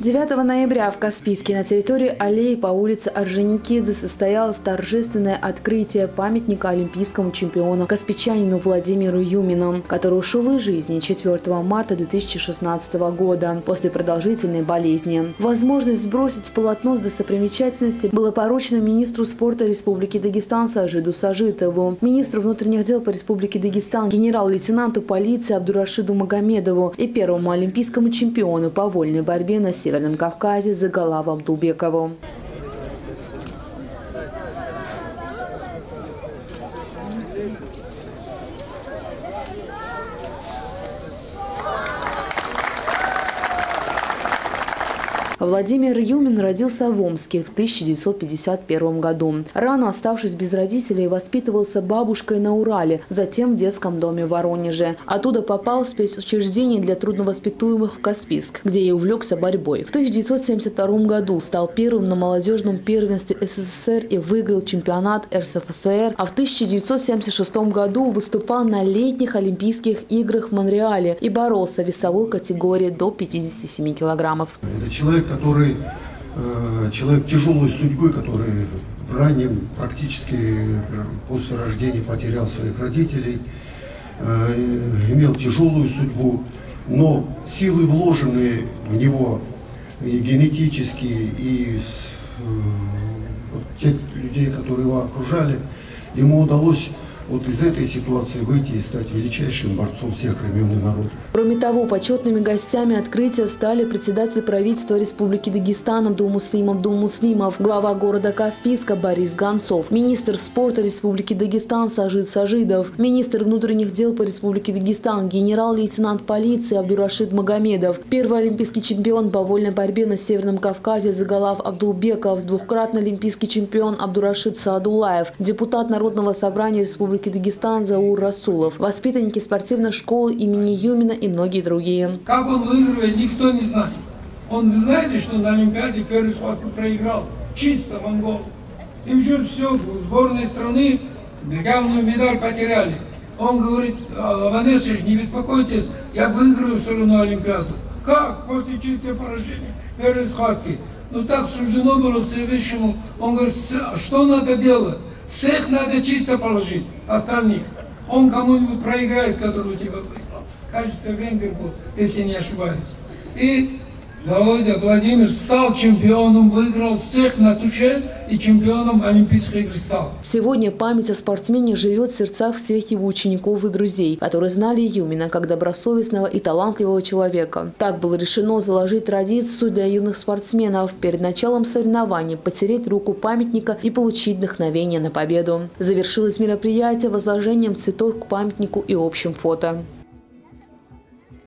9 ноября в Каспийске на территории аллеи по улице Орджоникидзе состоялось торжественное открытие памятника олимпийскому чемпиону каспийчанину Владимиру Юмину, который ушел из жизни 4 марта 2016 года после продолжительной болезни. Возможность сбросить полотно с достопримечательности было поручено министру спорта Республики Дагестан Сажиду Сажитову, министру внутренних дел по Республике Дагестан генерал-лейтенанту полиции Абдурашиду Магомедову и первому олимпийскому чемпиону по вольной борьбе на Северном Кавказе Загалаву Абдулбекову. Владимир Юмин родился в Омске в 1951 году. Рано оставшись без родителей, воспитывался бабушкой на Урале, затем в детском доме в Воронеже. Оттуда попал в спецучреждение для трудновоспитуемых в Каспийск, где и увлекся борьбой. В 1972 году стал первым на молодежном первенстве СССР и выиграл чемпионат РСФСР, а в 1976 году выступал на летних Олимпийских играх в Монреале и боролся в весовой категории до 57 килограммов. Человек тяжелой судьбы, который в раннем, практически после рождения потерял своих родителей, имел тяжелую судьбу, но силы, вложенные в него и генетические, и тех людей, которые его окружали, ему удалось вот из этой ситуации выйти и стать величайшим борцом всех времен и народов. Кроме того, почетными гостями открытия стали председатель правительства Республики Дагестан Думуслимов, глава города Каспийска Борис Гонцов, министр спорта Республики Дагестан Сажид Сажидов, министр внутренних дел по Республике Дагестан, генерал-лейтенант полиции Абдурашид Магомедов, первый олимпийский чемпион по вольной борьбе на Северном Кавказе Загалав Абдулбеков, двухкратный олимпийский чемпион Абдурашид Саадулаев, депутат Народного собрания Республики Дагестан Заур Расулов, воспитанники спортивной школы имени Юмина и многие другие. Как он выигрывает, никто не знает. Он, знаете, что на Олимпиаде первую схватку проиграл. Чисто монгол. И уже все, сборная страны главную медаль потеряли. Он говорит: Ванесса, не беспокойтесь, я выиграю все равно Олимпиаду. Как? После чистого поражения первой схватки. Но так суждено было Всевышнему. Он говорит: что надо делать? Всех надо чисто положить, остальных. Он кому-нибудь проиграет, который у тебя выиграл. Кажется, венгер был, если не ошибаюсь. И Владимир стал чемпионом, выиграл всех на туше и чемпионом Олимпийских игр стал. Сегодня память о спортсмене живет в сердцах всех его учеников и друзей, которые знали Юмина как добросовестного и талантливого человека. Так было решено заложить традицию для юных спортсменов перед началом соревнований потереть руку памятника и получить вдохновение на победу. Завершилось мероприятие возложением цветов к памятнику и общим фото.